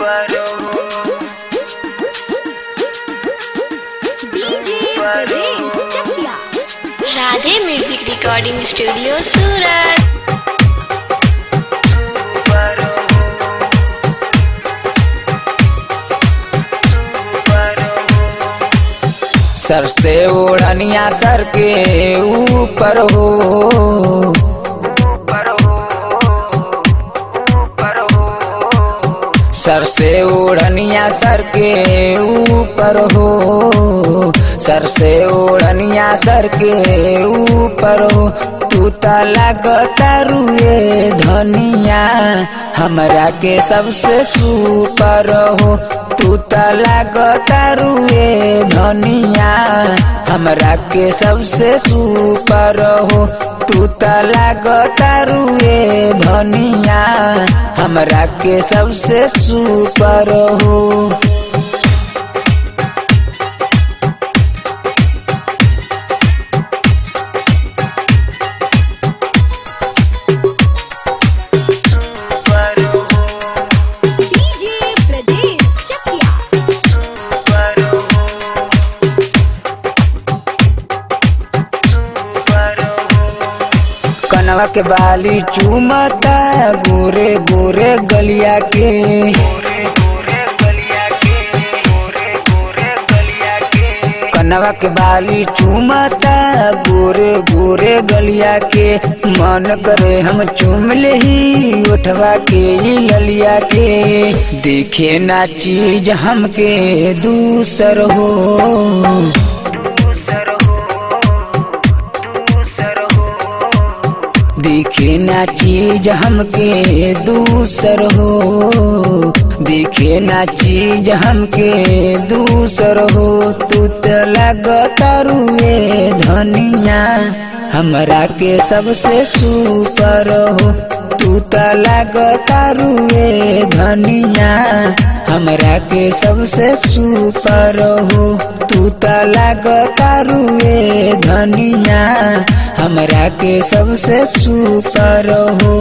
Radhe music recording studio Surat. सर से ओढ़निया सर के ऊपर हो, सर से ओढ़निया सर के ऊपर हो, सर से ओढ़निया सर के ऊपर हो। तू तो लगता रुए धनिया हमरा के सबसे सुपर हो, तू तो लगता रुए धनिया हमरा के सबसे सुपर हो। तू तो लगता रुए धनिया हमरा के सबसे सुपर हो। कनवा के बाली चूमता गोरे गोरे गलिया के, कनवा के बाली चूमता गोरे गोरे गलिया के। मन करे हम चूम ले ही उठवा के ललिया के, देखे ना चीज हमके दूसर हो, देखे ना चीज हमके दूसर हो, देखे ना चीज हमके दूसर हो। तू तो लगता रुए धनिया हमरा के सबसे सुपर हो, तू तो लगता रुए धनिया हमरा के सबसे सुपर हो। तू तो लगता रुए धनिया हमरा के सबसे सुपर हो।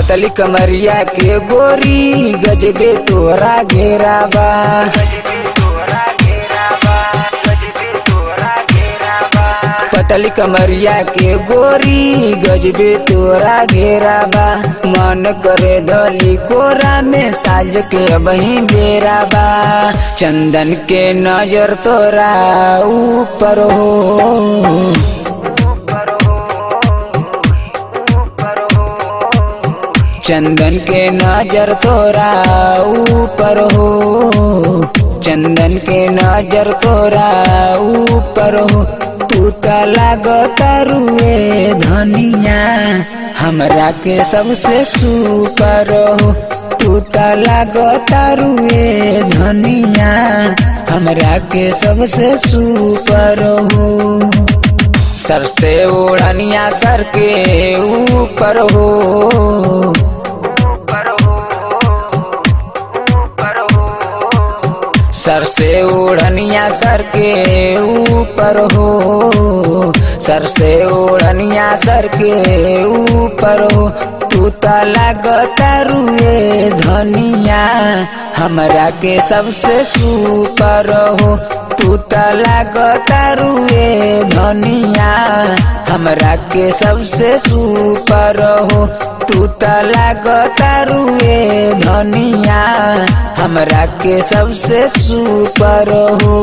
पतली कमरिया के गोरी गजबे तोरा घेरावा, पतली कमरिया के गोरी गजबे तोरा घेरावा। मन करे धली कोरा में साज के बही बेरावा, चंदन के नजर तोरा ऊपर हो, चंदन के नजर तोरा ऊपर हो, चंदन के नजर तोरा ऊपर हो। तू तो लगता रुए धनिया हमरा के सबसे सुपर हो, तू तो लगता रुए धनिया हमरा के सबसे सुपर हो। सर से ओढ़निया सर के ऊपर हो, सर से ओढ़निया सर के ऊपर हो, सर से ओढ़निया सर के ऊपर हो। तू तो लगता रुए धनिया हमरा के सबसे सुपर हो, तू तो लगता रुए धनिया हमरा के सबसे सुपर हो। तू तो लगता रुए धनिया हमरा के सबसे सुपर हो।